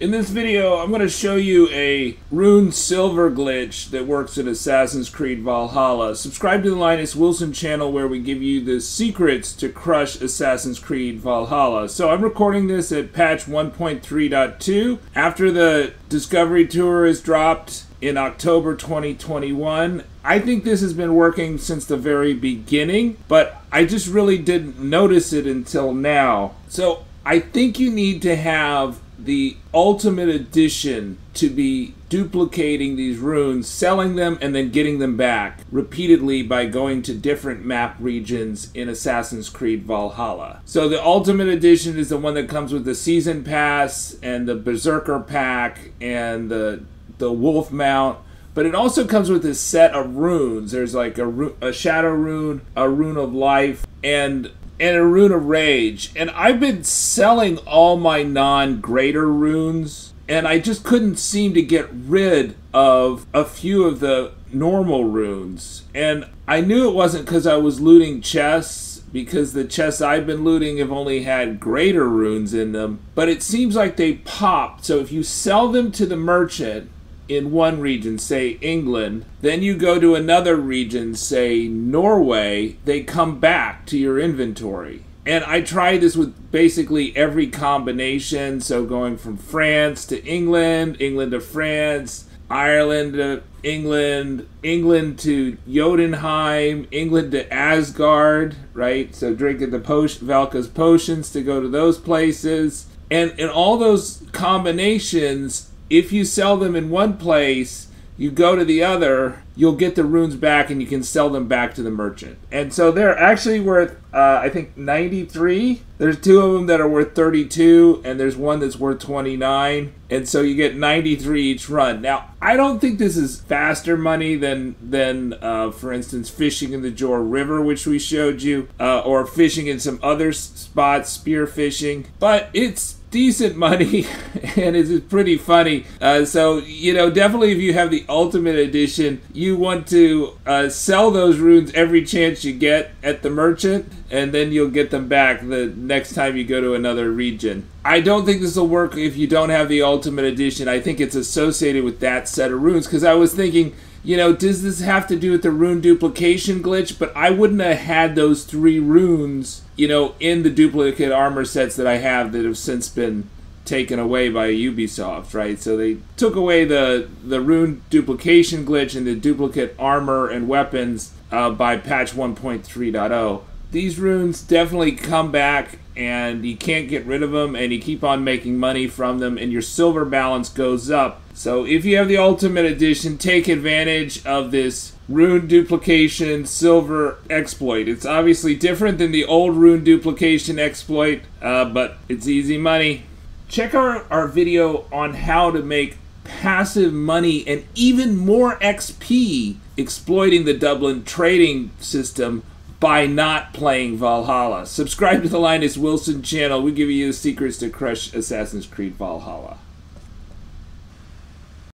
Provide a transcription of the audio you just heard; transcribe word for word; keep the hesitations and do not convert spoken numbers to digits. In this video, I'm going to show you a Rune Silver glitch that works in Assassin's Creed Valhalla. Subscribe to the Linus Wilson channel where we give you the secrets to crush Assassin's Creed Valhalla. So I'm recording this at patch one point three point two. After the Discovery Tour is dropped in October twenty twenty-one. I think this has been working since the very beginning, but I just really didn't notice it until now. So I think you need to have the Ultimate Edition to be duplicating these runes, selling them, and then getting them back repeatedly by going to different map regions in Assassin's Creed Valhalla. So the Ultimate Edition is the one that comes with the Season Pass and the Berserker Pack and the the Wolf Mount, but it also comes with this set of runes. There's like a, a Shadow Rune, a Rune of Life, and and a Rune of Rage. And I've been selling all my non-greater runes, and I just couldn't seem to get rid of a few of the normal runes. And I knew it wasn't because I was looting chests, because the chests I've been looting have only had greater runes in them, but it seems like they popped. So if you sell them to the merchant in one region, say England, then you go to another region, say Norway, they come back to your inventory. And I tried this with basically every combination, so going from France to England, England to France, Ireland to England, England to Jotunheim, England to Asgard, right? So drinking the potion, Valka's potions to go to those places. And in all those combinations, if you sell them in one place, you go to the other, you'll get the runes back and you can sell them back to the merchant. And so they're actually worth, uh, I think, ninety-three. There's two of them that are worth thirty-two, and there's one that's worth twenty-nine. And so you get ninety-three each run. Now, I don't think this is faster money than, than uh, for instance, fishing in the Jor River, which we showed you, uh, or fishing in some other spots, spear fishing, but it's decent money and it's pretty funny. Uh, so, you know, definitely if you have the Ultimate Edition, you want to uh, sell those runes every chance you get at the merchant, and then you'll get them back the next time you go to another region. I don't think this will work if you don't have the Ultimate Edition. I think it's associated with that set of runes, because I was thinking, you know, does this have to do with the rune duplication glitch? But I wouldn't have had those three runes, you know, in the duplicate armor sets that I have that have since been taken away by Ubisoft, right? So they took away the, the rune duplication glitch and the duplicate armor and weapons uh, by patch one point three point oh. These runes definitely come back, and you can't get rid of them, and you keep on making money from them, and your silver balance goes up. So if you have the Ultimate Edition, take advantage of this rune duplication silver exploit. It's obviously different than the old rune duplication exploit, uh, but it's easy money. Check our, our video on how to make passive money and even more X P exploiting the Dublin trading system by not playing Valhalla. Subscribe to the Linus Wilson channel. We give you the secrets to crush Assassin's Creed Valhalla.